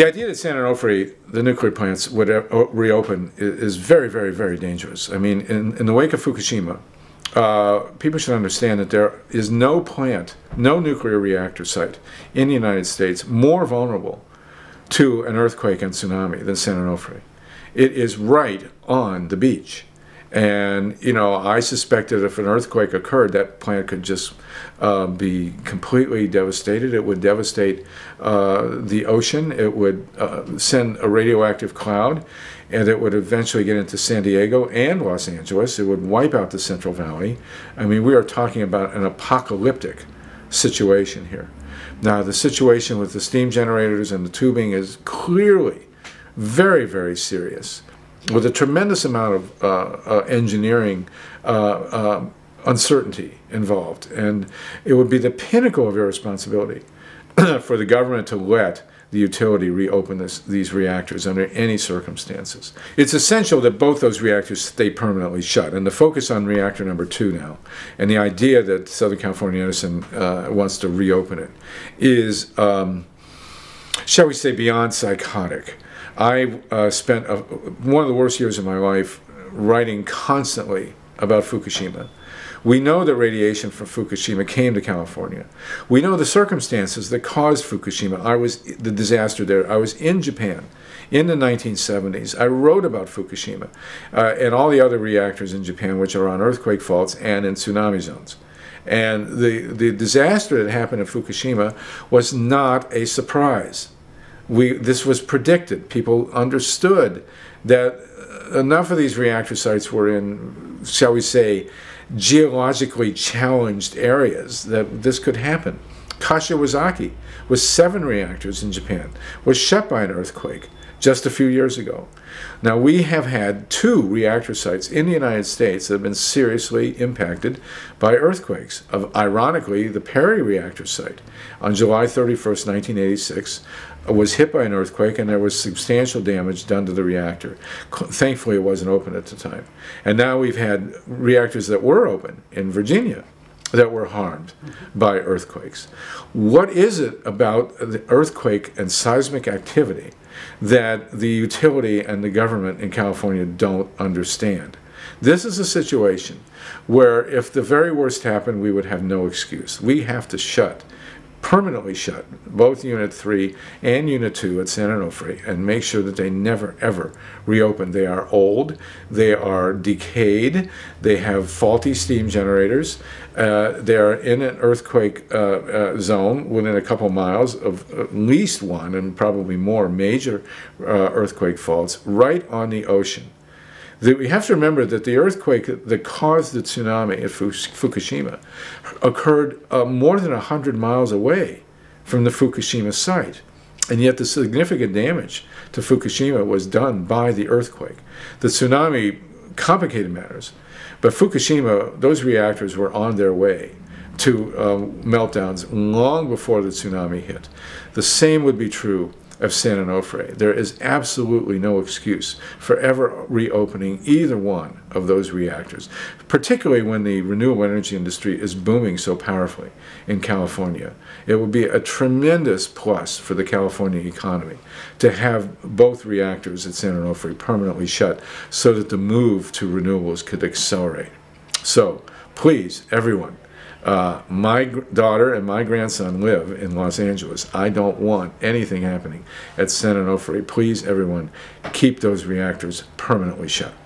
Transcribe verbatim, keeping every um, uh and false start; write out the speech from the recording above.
The idea that San Onofre, the nuclear plants, would reopen is very, very, very dangerous. I mean, in, in the wake of Fukushima, uh, people should understand that there is no plant, no nuclear reactor site in the United States more vulnerable to an earthquake and tsunami than San Onofre. It is right on the beach. And, you know, I suspect that if an earthquake occurred, that plant could just uh, be completely devastated. It would devastate uh, the ocean. It would uh, send a radioactive cloud, and it would eventually get into San Diego and Los Angeles. It would wipe out the Central Valley. I mean, we are talking about an apocalyptic situation here. Now, the situation with the steam generators and the tubing is clearly very, very serious, with a tremendous amount of uh, uh, engineering uh, uh, uncertainty involved. And it would be the pinnacle of irresponsibility for the government to let the utility reopen this, these reactors under any circumstances. It's essential that both those reactors stay permanently shut, and the focus on reactor number two now, and the idea that Southern California Edison uh, wants to reopen it, is, um, shall we say, beyond psychotic. I uh, spent a, one of the worst years of my life writing constantly about Fukushima. We know that radiation from Fukushima came to California. We know the circumstances that caused Fukushima. I was the disaster there. I was in Japan in the nineteen seventies. I wrote about Fukushima uh, and all the other reactors in Japan, which are on earthquake faults and in tsunami zones. And the, the disaster that happened in Fukushima was not a surprise. We, this was predicted. People understood that enough of these reactor sites were in, shall we say, geologically challenged areas that this could happen. Kashiwazaki, with seven reactors in Japan, was shut by an earthquake just a few years ago. Now, we have had two reactor sites in the United States that have been seriously impacted by earthquakes. Of, ironically, the Perry reactor site on July thirty-first, nineteen eighty-six, was hit by an earthquake, and there was substantial damage done to the reactor. Thankfully, it wasn't open at the time. And now we've had reactors that were open in Virginia that were harmed by earthquakes. What is it about the earthquake and seismic activity that the utility and the government in California don't understand? This is a situation where if the very worst happened, we would have no excuse. We have to shut, permanently shut, both Unit three and Unit two at San Onofre and make sure that they never, ever reopen. They are old, they are decayed, they have faulty steam generators, uh, they are in an earthquake uh, uh, zone within a couple miles of at least one and probably more major uh, earthquake faults right on the ocean. The, we have to remember that the earthquake that caused the tsunami at Fukushima occurred uh, more than one hundred miles away from the Fukushima site. And yet the significant damage to Fukushima was done by the earthquake. The tsunami complicated matters, but Fukushima, those reactors were on their way to uh, meltdowns long before the tsunami hit. The same would be true of San Onofre. There is absolutely no excuse for ever reopening either one of those reactors, particularly when the renewable energy industry is booming so powerfully in California. It would be a tremendous plus for the California economy to have both reactors at San Onofre permanently shut so that the move to renewables could accelerate. So please, everyone, Uh, my daughter and my grandson live in Los Angeles. I don't want anything happening at San Onofre. Please, everyone, keep those reactors permanently shut.